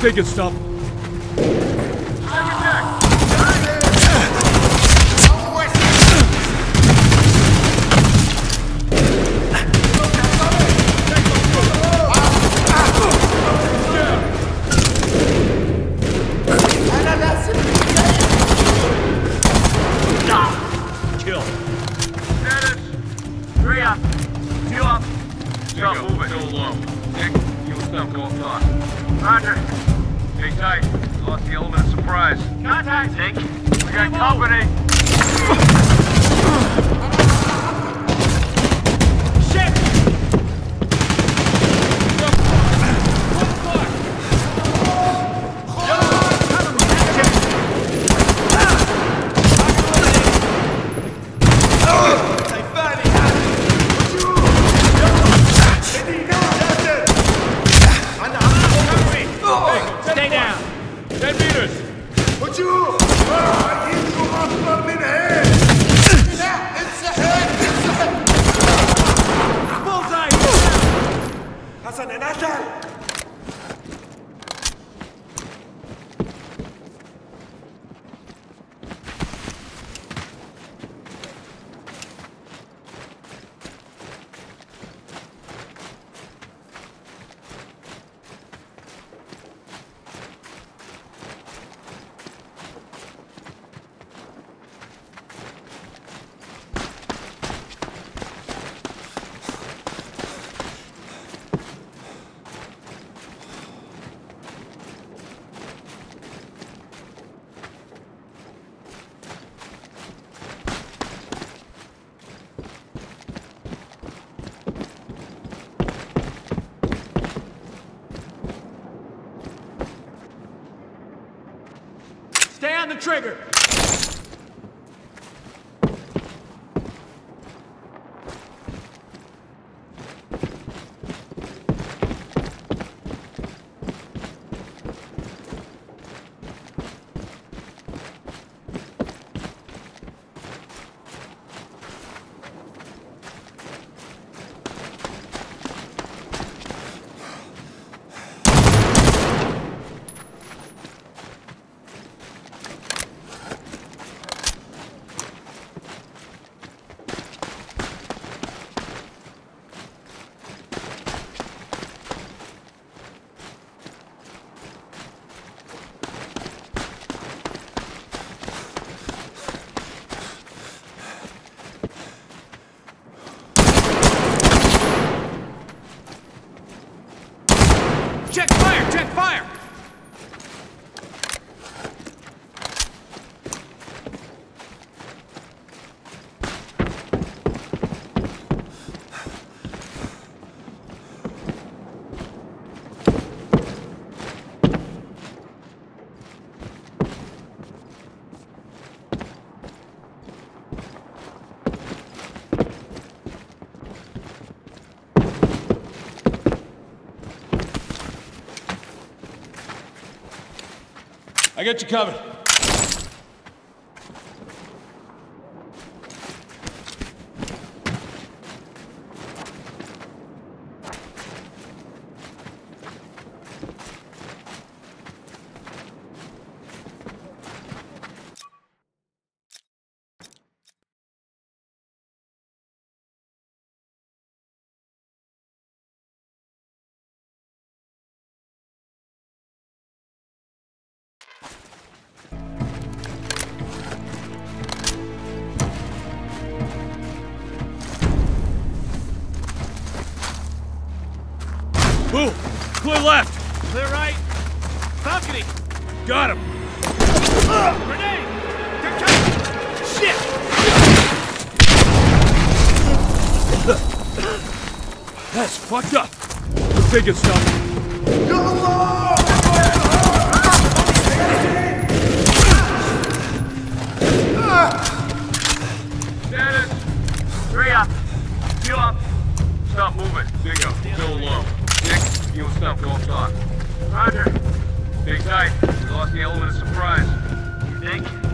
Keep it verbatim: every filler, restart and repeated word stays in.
Taking stuff. Oh! trigger. I got you covered. Move! Clear left! Clear right! Balcony! Got him! Uh, grenade! They're coming! Shit! That's fucked up! We're taking stuff! Go along! Status! Three up! Two up! Stop moving! Bingo! Still low! Nick, you and stuff go off top. Roger. Big tight. We lost the element of surprise. You think?